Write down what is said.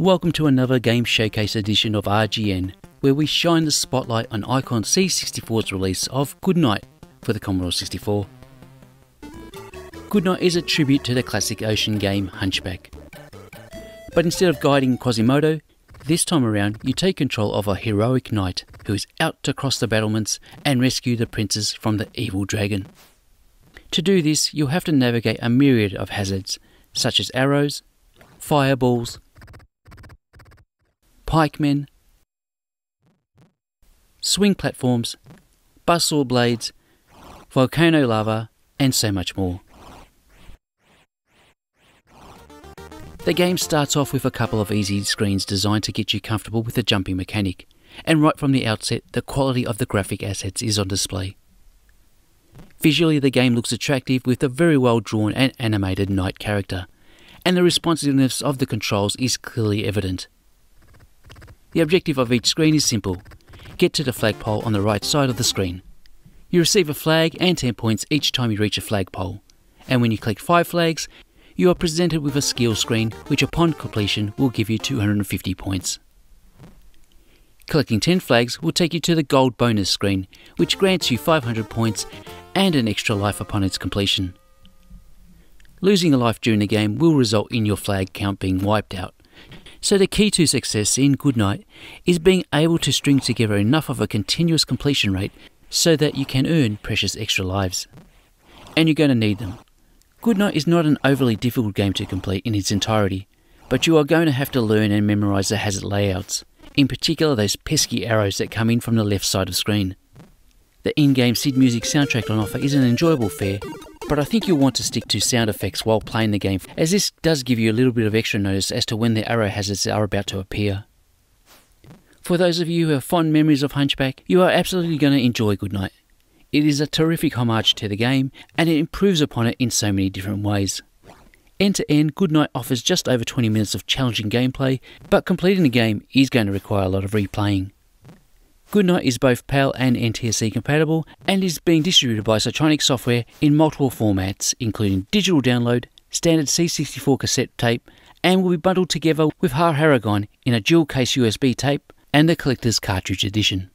Welcome to another Game Showcase edition of RGN, where we shine the spotlight on Icon C64's release of Good Knight for the Commodore 64. Good Knight is a tribute to the classic ocean game Hunchback. But instead of guiding Quasimodo, this time around you take control of a heroic knight who is out to cross the battlements and rescue the princess from the evil dragon. To do this, you'll have to navigate a myriad of hazards, such as arrows, fireballs, pikemen, swing platforms, buzzsaw blades, volcano lava, and so much more. The game starts off with a couple of easy screens designed to get you comfortable with the jumping mechanic, and right from the outset the quality of the graphic assets is on display. Visually, the game looks attractive with a very well drawn and animated knight character, and the responsiveness of the controls is clearly evident. The objective of each screen is simple: get to the flagpole on the right side of the screen. You receive a flag and 10 points each time you reach a flagpole, and when you collect 5 flags, you are presented with a skill screen which upon completion will give you 250 points. Collecting 10 flags will take you to the gold bonus screen, which grants you 500 points and an extra life upon its completion. Losing a life during the game will result in your flag count being wiped out, so the key to success in Good Knight is being able to string together enough of a continuous completion rate so that you can earn precious extra lives. And you're going to need them. Good Knight is not an overly difficult game to complete in its entirety, but you are going to have to learn and memorise the hazard layouts, in particular those pesky arrows that come in from the left side of screen. The in-game Sid Music soundtrack on offer is an enjoyable fare, but I think you'll want to stick to sound effects while playing the game, as this does give you a little bit of extra notice as to when the arrow hazards are about to appear. For those of you who have fond memories of Hunchback, you are absolutely going to enjoy Good Knight. It is a terrific homage to the game, and it improves upon it in so many different ways. End to end, Good Knight offers just over 20 minutes of challenging gameplay, but completing the game is going to require a lot of replaying. Good Knight is both PAL and NTSC compatible, and is being distributed by Psytronik Software in multiple formats, including digital download, standard C64 cassette tape, and will be bundled together with Har Haragon in a dual case USB tape and the collector's cartridge edition.